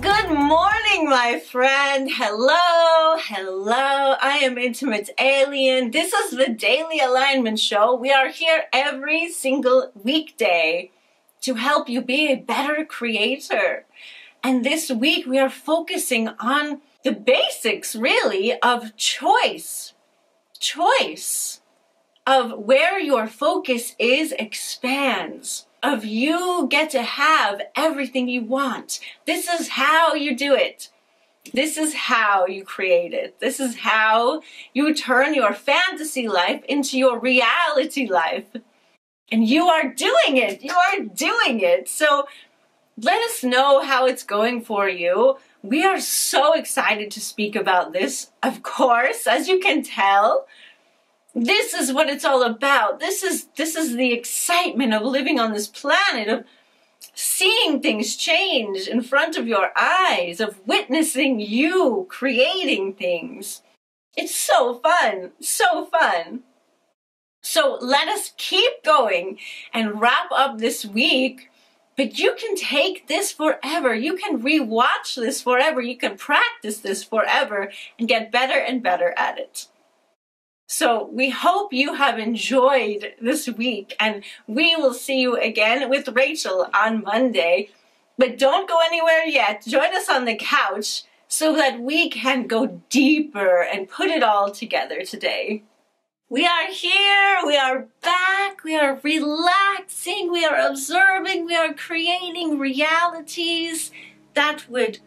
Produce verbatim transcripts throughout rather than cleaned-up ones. Good morning, my friend. Hello, hello. I am Intimate Alien. This is the Daily Alignment Show. We are here every single weekday to help you be a better creator. And this week we are focusing on the basics, really, of choice. Choice of where your focus is expands. Of you get to have everything you want. This is how you do it. This is how you create it. This is how you turn your fantasy life into your reality life. And you are doing it. You are doing it. So let us know how it's going for you. We are so excited to speak about this, of course, as you can tell. This is what it's all about. This is this is the excitement of living on this planet, of seeing things change in front of your eyes, of witnessing you creating things. It's so fun, so fun. So let us keep going and wrap up this week. But you can take this forever. You can rewatch this forever. You can practice this forever and get better and better at it. So we hope you have enjoyed this week, and we will see you again with Rachel on Monday. But don't go anywhere yet. Join us on the couch so that we can go deeper and put it all together today. We are here, we are back, we are relaxing, we are observing, we are creating realities that would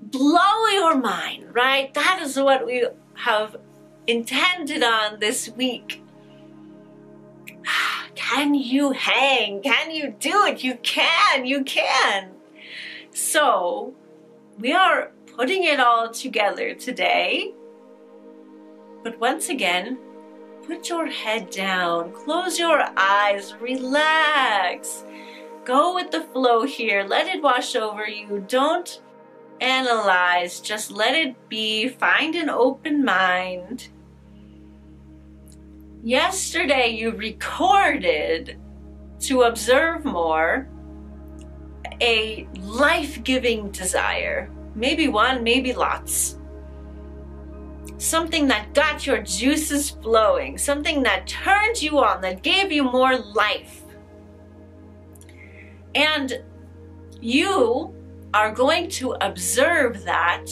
blow your mind, right? That is what we have intended on this week. Can you hang? Can you do it? You can, you can. So we are putting it all together today. But once again, put your head down, close your eyes, relax. Go with the flow here. Let it wash over you. Don't analyze. Just let it be. Find an open mind. Yesterday you recorded to observe more a life-giving desire. Maybe one, maybe lots. Something that got your juices flowing, something that turned you on, that gave you more life. And you are going to observe that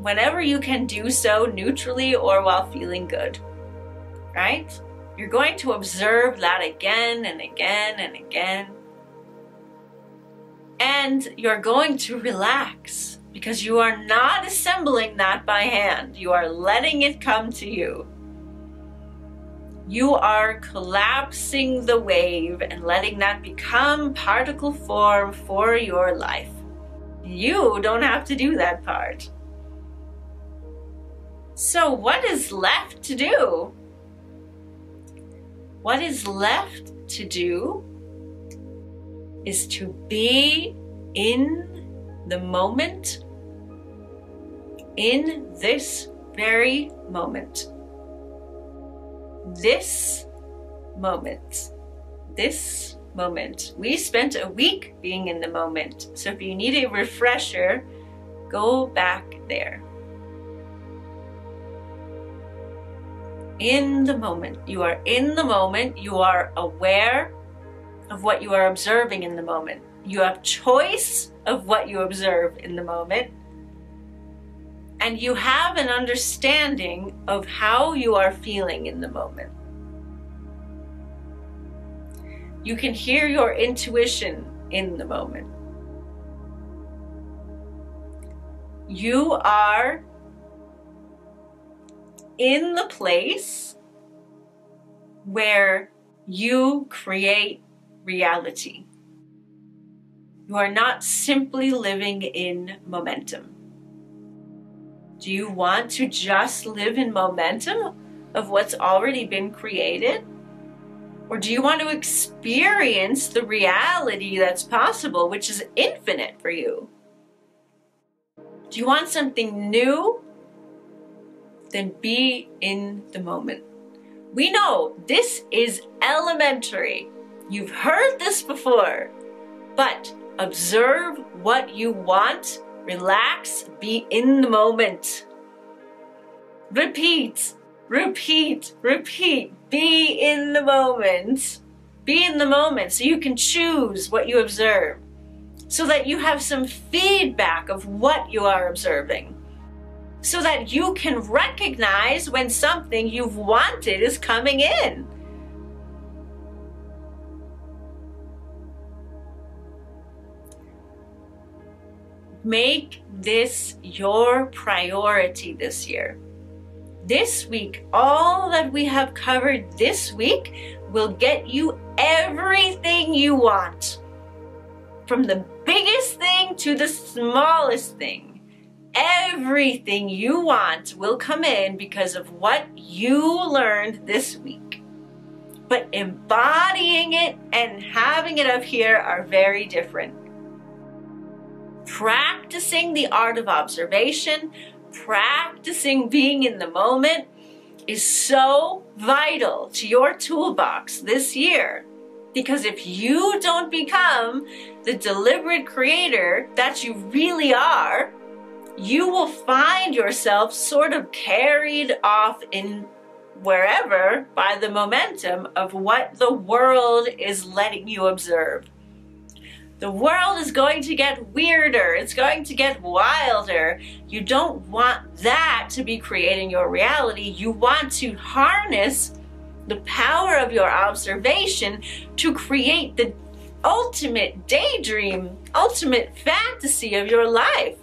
whenever you can do so neutrally or while feeling good. Right? You're going to observe that again and again and again. And you're going to relax because you are not assembling that by hand. You are letting it come to you. You are collapsing the wave and letting that become particle form for your life. You don't have to do that part. So what is left to do? What is left to do is to be in the moment, in this very moment. This moment, this moment. We spent a week being in the moment. So if you need a refresher, go back there. In the moment. You are in the moment. You are aware of what you are observing in the moment. You have choice of what you observe in the moment. And you have an understanding of how you are feeling in the moment. You can hear your intuition in the moment. You are in the place where you create reality. You are not simply living in momentum. Do you want to just live in momentum of what's already been created? Or do you want to experience the reality that's possible, which is infinite for you? Do you want something new? Then be in the moment. We know this is elementary. You've heard this before, but Observe what you want, relax, be in the moment. Repeat, repeat, repeat, be in the moment. Be in the moment so you can choose what you observe, so that you have some feedback of what you are observing, so that you can recognize when something you've wanted is coming in. Make this your priority this year. This week, all that we have covered this week will get you everything you want. From the biggest thing to the smallest thing, everything you want will come in because of what you learned this week. But embodying it and having it up here are very different. Practicing the art of observation, practicing being in the moment is so vital to your toolbox this year, because if you don't become the deliberate creator that you really are, you will find yourself sort of carried off in wherever by the momentum of what the world is letting you observe. The world is going to get weirder. It's going to get wilder. You don't want that to be creating your reality. You want to harness the power of your observation to create the ultimate daydream, ultimate fantasy of your life.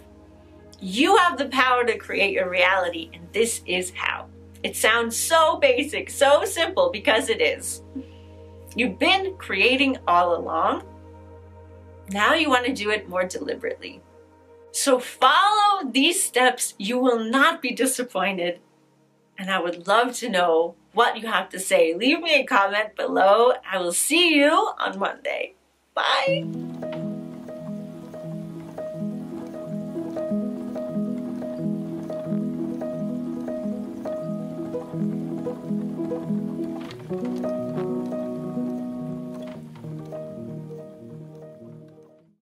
You have the power to create your reality, and this is how. It sounds so basic, so simple, because it is. You've been creating all along. Now you want to do it more deliberately. So follow these steps. You will not be disappointed. And I would love to know what you have to say. Leave me a comment below. I will see you on Monday. Bye.